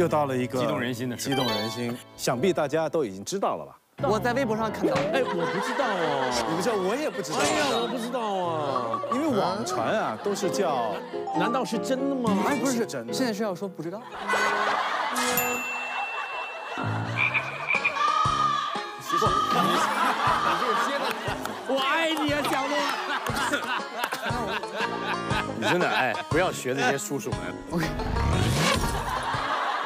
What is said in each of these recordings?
又到了一个激动人心的事。激动人心，想必大家都已经知道了吧？我在微博上看到。哎，我不知道哦。你们叫我也不知道。哎呀，我不知道啊。因为网传啊都是叫，难道是真的吗？哎，不是真的。现在是要说不知道。 我爱你啊，小鹿！你真的哎，不要学这些叔叔们。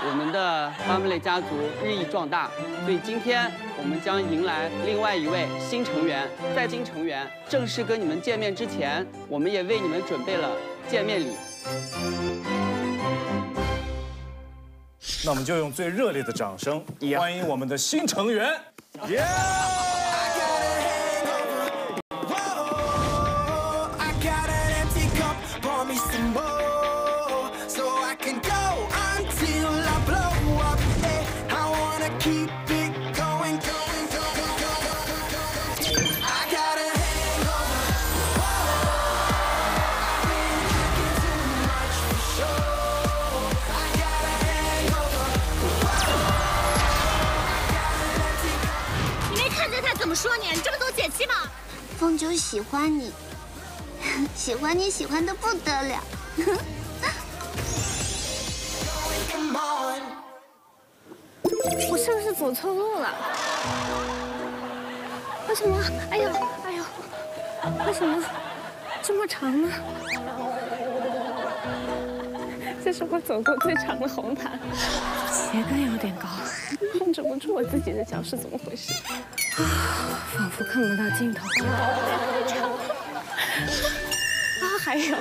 我们的 Family 家族日益壮大，所以今天我们将迎来另外一位新成员。在新成员正式跟你们见面之前，我们也为你们准备了见面礼。那我们就用最热烈的掌声欢迎我们的新成员。Yeah! 凤九喜欢你，喜欢你喜欢的不得了。我是不是走错路了？为什么？哎呦哎呦，为什么这么长呢？这是我走过最长的红毯，鞋跟有点高，控制不住我自己的脚是怎么回事？ 啊，仿佛看不到尽头。啊，还有，还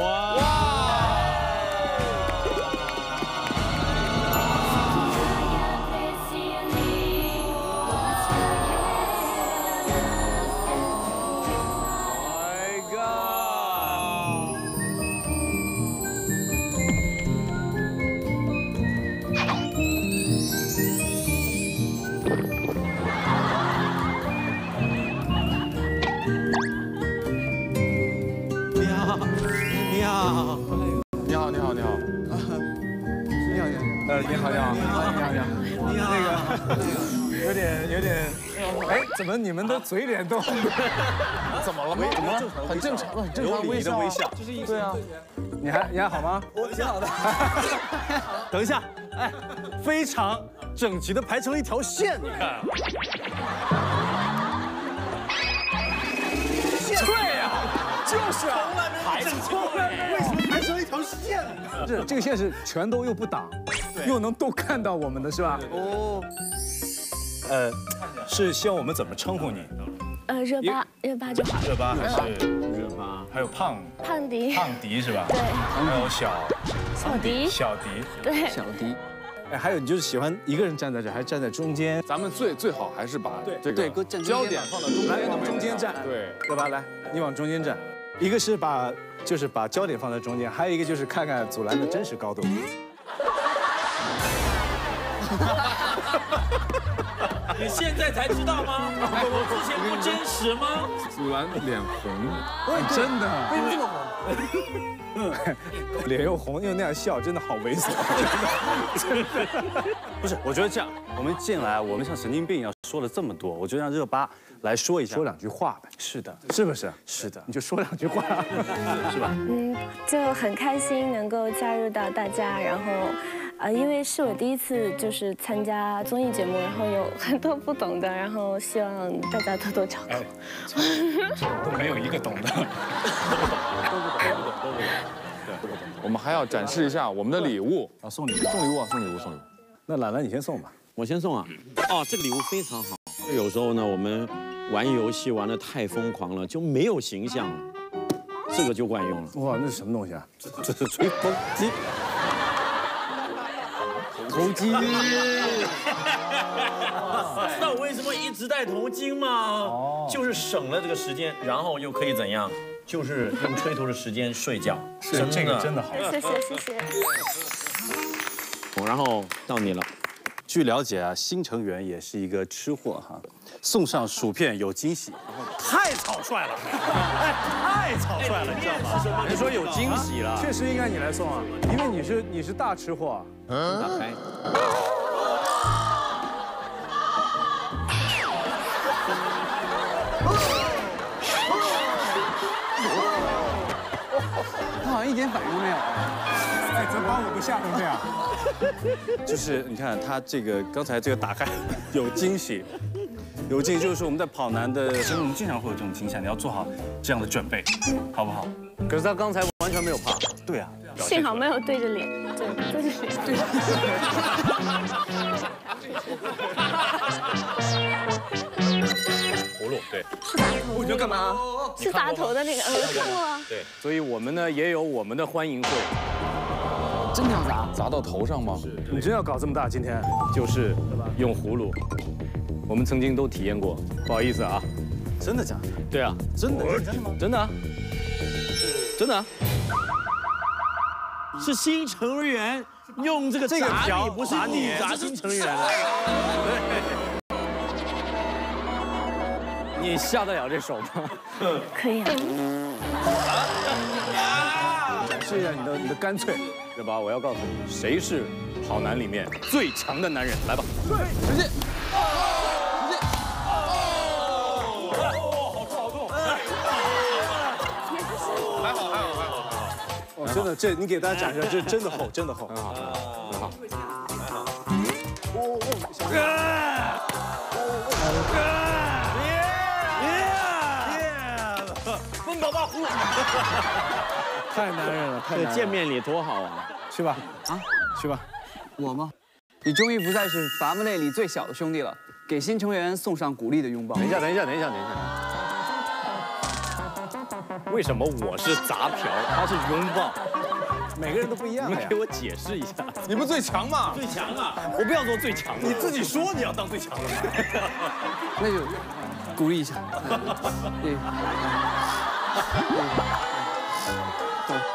有。哇！怎么你们的嘴脸都怎么了？怎么了？很正常，很正常微笑。对啊，你还好吗？我挺好的。等一下，哎，非常整齐的排成了一条线，你看。对啊，就是啊，排整齐，为什么排成一条线呢？这个线是全都又不挡，又能都看到我们的是吧？哦。 是希望我们怎么称呼你？热巴，热巴就好。热巴还是热巴，还有胖迪，胖迪是吧？对。还有小迪，小迪，对，小迪。哎，还有你就是喜欢一个人站在这，还是站在中间？咱们最好还是把这个焦点放到中间，来往中间站。对，热巴来，你往中间站。一个是把焦点放在中间，还有一个就是看看祖蓝的真实高度。 你现在才知道吗？我之前不真实吗？祖蓝脸红，真的，为什么这么红？脸又红又那样笑，真的好猥琐。真的，不是，我觉得这样，我们进来，我们像神经病一样说了这么多，我就让热巴来说一下，说两句话呗。是的，是不是？是的，你就说两句话，是吧？就很开心能够加入到大家，然后。 因为是我第一次就是参加综艺节目，然后有很多不懂的，然后希望大家多多照顾。都没有一个懂的，都不懂。对，都不懂。我们还要展示一下我们的礼物啊，送礼物。那懒懒你先送吧，我先送啊。哦，这个礼物非常好。有时候呢，我们玩游戏玩得太疯狂了，就没有形象了，这个就惯用了。哇，那是什么东西啊？这是吹风机。 头巾，知道我为什么一直戴头巾吗？就是省了这个时间，然后又可以怎样？就是用吹头的时间睡觉。是这个真的好，谢谢。然后到你了，据了解啊，新成员也是一个吃货哈，送上薯片有惊喜，太草率了，太草率了，你知道吗？人说有惊喜了，确实应该你来送啊，因为你是大吃货。嗯，打开。他好像一点反应都没有，哎，真把我给吓成这样。 就是你看他这个刚才这个打开有惊喜，有惊喜就是我们在跑男的，所以我们经常会有这种惊喜，你要做好这样的准备，好不好？可是他刚才完全没有怕。对啊，幸好没有对着脸，对，对着脸，对。葫芦，对。是砸头。你要干嘛？是砸头的那个，我看过啊。对，所以我们呢也有我们的欢迎会。 真想砸到头上吗？你真要搞这么大？今天就是用葫芦，我们曾经都体验过。不好意思啊，真的假的？对啊，真的真的啊，真的啊，是新成员用这个砸你，不是你砸新成员的。你下得了这手吗？可以啊。展示一下你的干脆。 对吧？我要告诉你，谁是跑男里面最强的男人？来吧，对，直接，直接，哦，好痛，好痛！还好，还好，还好，还好。哦，真的，这你给大家展示，这真的厚，真的厚，很好，很好，还好。哦哦，小哥，哥，耶耶耶！疯狗抱葫芦。 太男人了，太男人了！见面礼多好啊，去吧，啊，去吧，我吗？你终于不再是伐木累里最小的兄弟了，给新成员送上鼓励的拥抱。等一下，等一下，等一下，等一下，为什么我是砸瓢，他是拥抱？每个人都不一样呀。你们给我解释一下，你不最强吗？最强啊！我不要做最强的，你自己说你要当最强的。那就鼓励一下。对。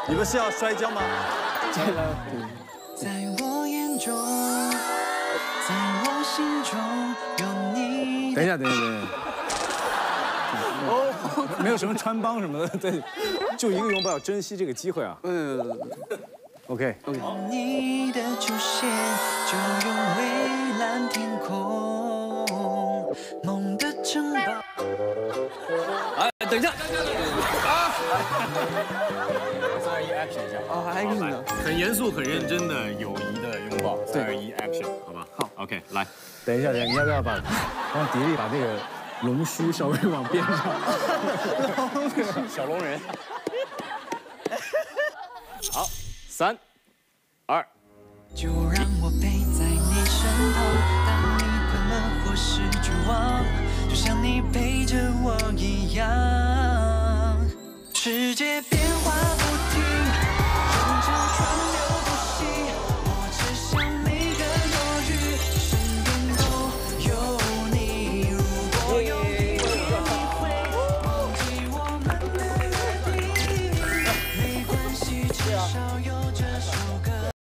你们是要摔跤吗？在我眼中，在我心中有你。等一下，等一下，等一下。哦，没有什么穿帮什么的，对，就一个拥抱，要珍惜这个机会啊。嗯 ，OK。好。你的出现就有蔚蓝天空，梦的城堡。哎，等一下。啊！ action 一下，哦，还 action 呢，很严肃、很认真的友谊的拥抱，3、2、1 action， 好吧？好 ，OK， 来，等一下，你要不要让迪丽把这个龙须稍微往边上，小龙人，好，3、2，就让我陪在你身头，当你快乐或是绝望，就像你陪着我一样，世界变。